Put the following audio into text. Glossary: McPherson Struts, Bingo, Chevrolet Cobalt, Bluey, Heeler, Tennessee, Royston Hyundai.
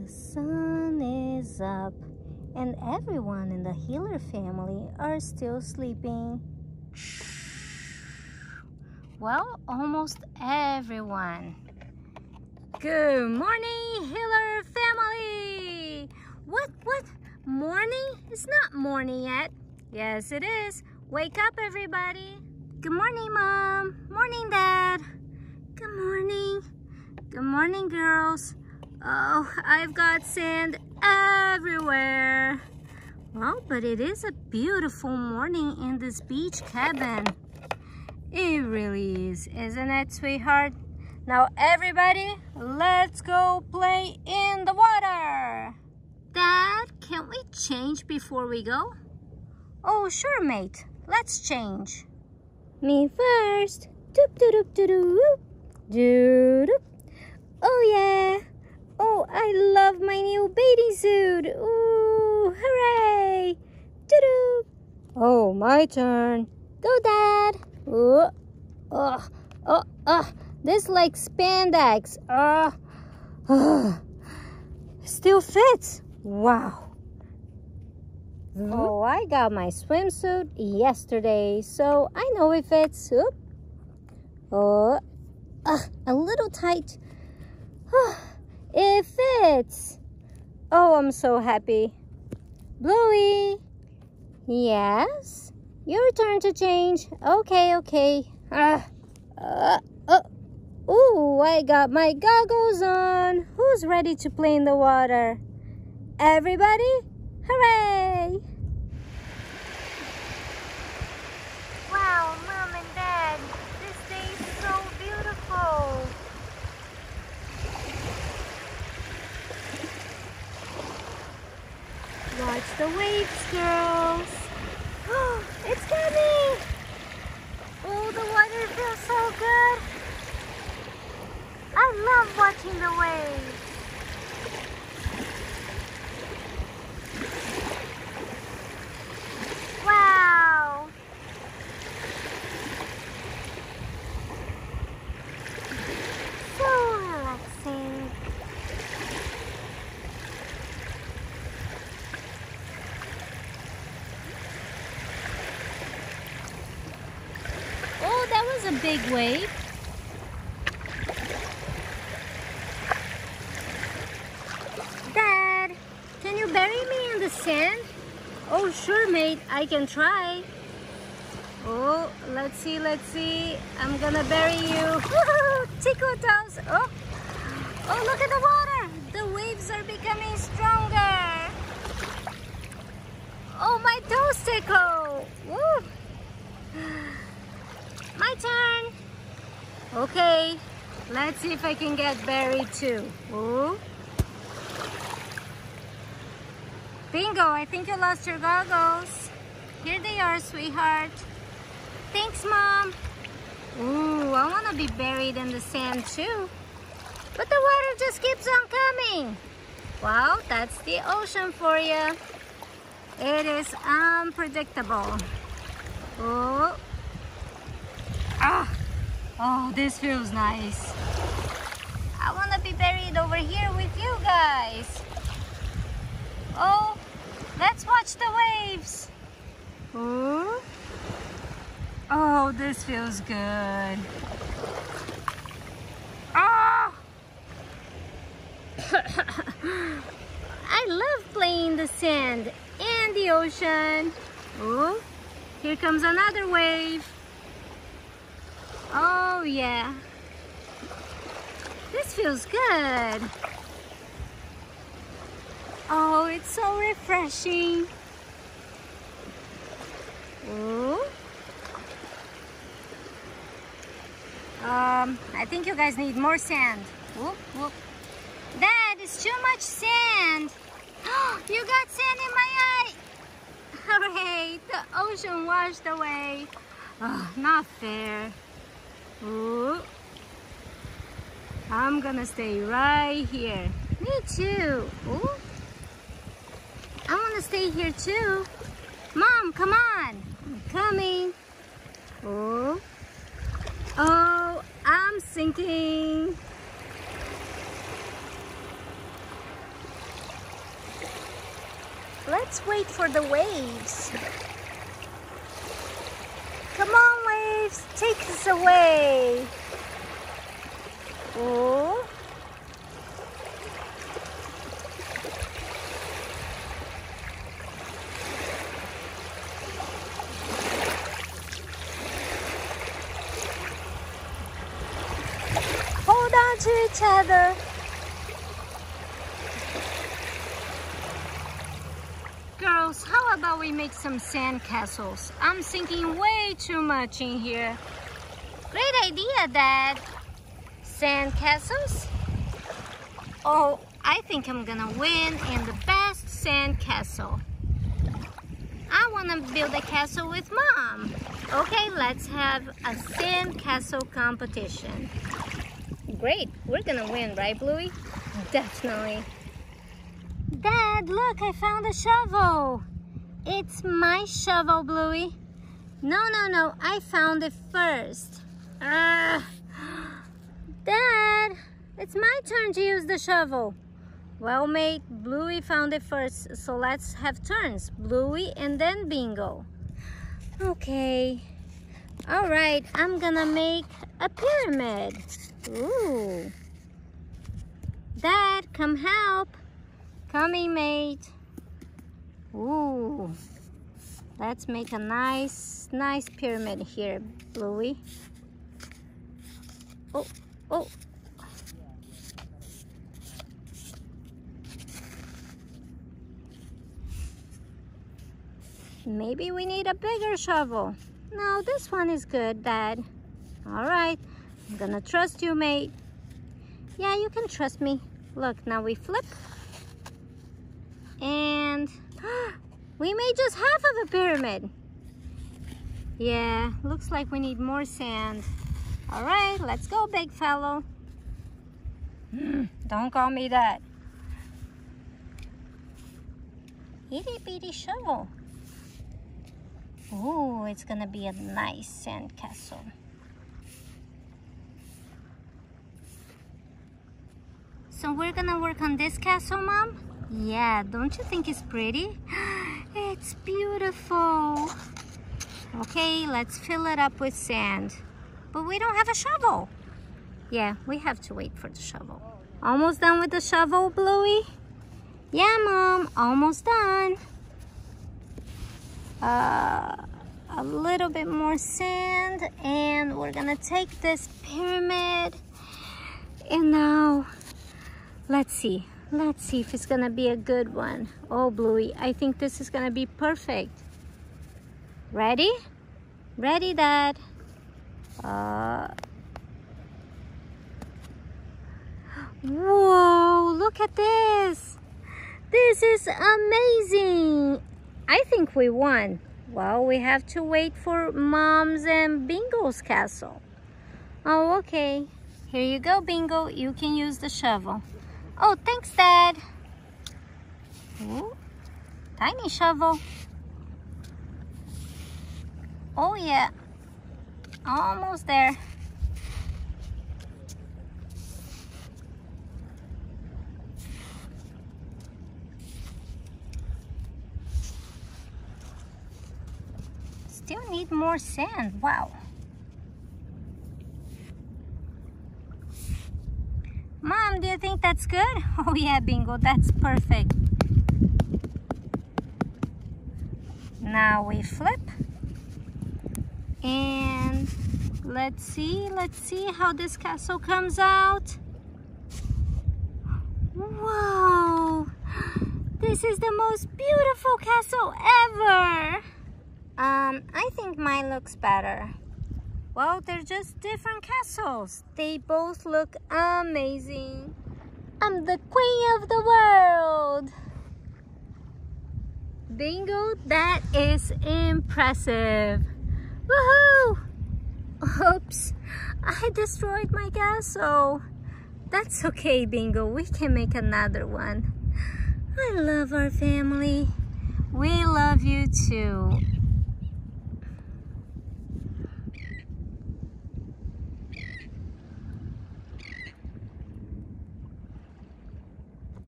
The sun is up, and everyone in the Heeler family are still sleeping. Well, almost everyone. Good morning, Heeler family! What? Morning? It's not morning yet. Yes, it is. Wake up, everybody. Good morning, Mom. Morning, Dad. Good morning. Good morning, girls. Oh, I've got sand everywhere. Well, but it is a beautiful morning in this beach cabin. It really is, isn't it, sweetheart? Now, everybody, let's go play in the water. Dad, can we change before we go? Oh, sure, mate. Let's change. Me first. Doop, doop, doop, doop, doop. Doop, doop. Oh, yeah. Oh, I love my new bathing suit. Ooh, hooray. Doo doo. Oh, my turn. Go, Dad. Oh, oh, oh, oh. This like spandex. Oh, oh. Still fits. Wow. Oh, I got my swimsuit yesterday, so I know it fits. Oop. Oh, a little tight. Oh, it fits. Oh, I'm so happy. Bluey. Yes? Your turn to change. Okay, okay. Ooh, I got my goggles on. Who's ready to play in the water? Everybody? Hooray! Wow, Mom and Dad, this day is so beautiful. Watch the waves, girls. Oh, it's coming! Oh, the water feels so good. I love watching the waves. Wow! So relaxing. Oh, that was a big wave. Dad, can you bury me in the sand? Oh, sure, mate. I can try. Oh, let's see, let's see. I'm gonna bury you. Tickle toes. Oh, oh, look at the water. The waves are becoming stronger. Oh, my toes tickle. Woo. My turn. Okay, let's see if I can get buried too. Ooh. Bingo, I think you lost your goggles. Here they are, sweetheart. Thanks, Mom. Ooh, I want to be buried in the sand too. But the water just keeps on coming. Wow, that's the ocean for you. It is unpredictable. Oh. Ah. Oh, this feels nice. I want to be buried over here with you guys. Oh, let's watch the waves. Ooh. Oh, this feels good. Oh. I love playing in the sand and the ocean. Ooh. Here comes another wave. Oh, yeah. This feels good. Oh, it's so refreshing. Ooh. I think you guys need more sand. Whoop, whoop. Dad, it's too much sand. You got sand in my eye. Hooray, the ocean washed away. Oh, not fair. Ooh. I'm gonna stay right here. Me too. Ooh. I want to stay here too. Mom, come on. I'm coming. Oh. Oh, I'm sinking. Let's wait for the waves. Come on, waves, take us away. Oh. Hold on to each other. Girls, how about we make some sand castles? I'm sinking way too much in here. Great idea, Dad. Sand castles? Oh, I think I'm gonna win in the best sand castle. I wanna build a castle with Mom. Okay, let's have a sand castle competition. Great, we're gonna win, right, Bluey? Definitely. Dad, look, I found a shovel. It's my shovel, Bluey. No, I found it first. Dad, it's my turn to use the shovel. Well, mate, Bluey found it first, so let's have turns. Bluey and then Bingo. Okay. All right, I'm gonna make a pyramid. Ooh. Dad, come help. Coming, mate. Ooh. Let's make a nice pyramid here, Bluey. Oh. Maybe we need a bigger shovel. No, this one is good, Dad. All right. I'm gonna trust you, mate. Yeah, you can trust me. Look, now we flip. And we made just half of a pyramid. Yeah, looks like we need more sand. All right, let's go, big fellow. Don't call me that. Itty bitty shovel. Ooh, it's gonna be a nice sand castle. So we're gonna work on this castle, Mom? Yeah, don't you think it's pretty? It's beautiful. Okay, let's fill it up with sand. But we don't have a shovel. Yeah, we have to wait for the shovel. Almost done with the shovel, Bluey? Yeah, Mom, almost done. A little bit more sand, and we're gonna take this pyramid. And now, let's see if it's gonna be a good one. Oh, Bluey, I think this is gonna be perfect. Ready? Ready, Dad. Whoa, look at this. This is amazing. I think we won. Well, we have to wait for Mom's and Bingo's castle. Oh, okay. Here you go, Bingo. You can use the shovel. Oh, thanks, Dad. Ooh, tiny shovel. Oh, yeah. Almost there. Still need more sand. Wow. Mom, do you think that's good? Oh yeah, Bingo, that's perfect. Now we flip. And let's see how this castle comes out. Wow, this is the most beautiful castle ever. I think mine looks better. Well, they're just different castles. They both look amazing. I'm the queen of the world. Bingo, that is impressive. Woohoo! Oops, I destroyed my castle. That's okay, Bingo. We can make another one. I love our family. We love you too.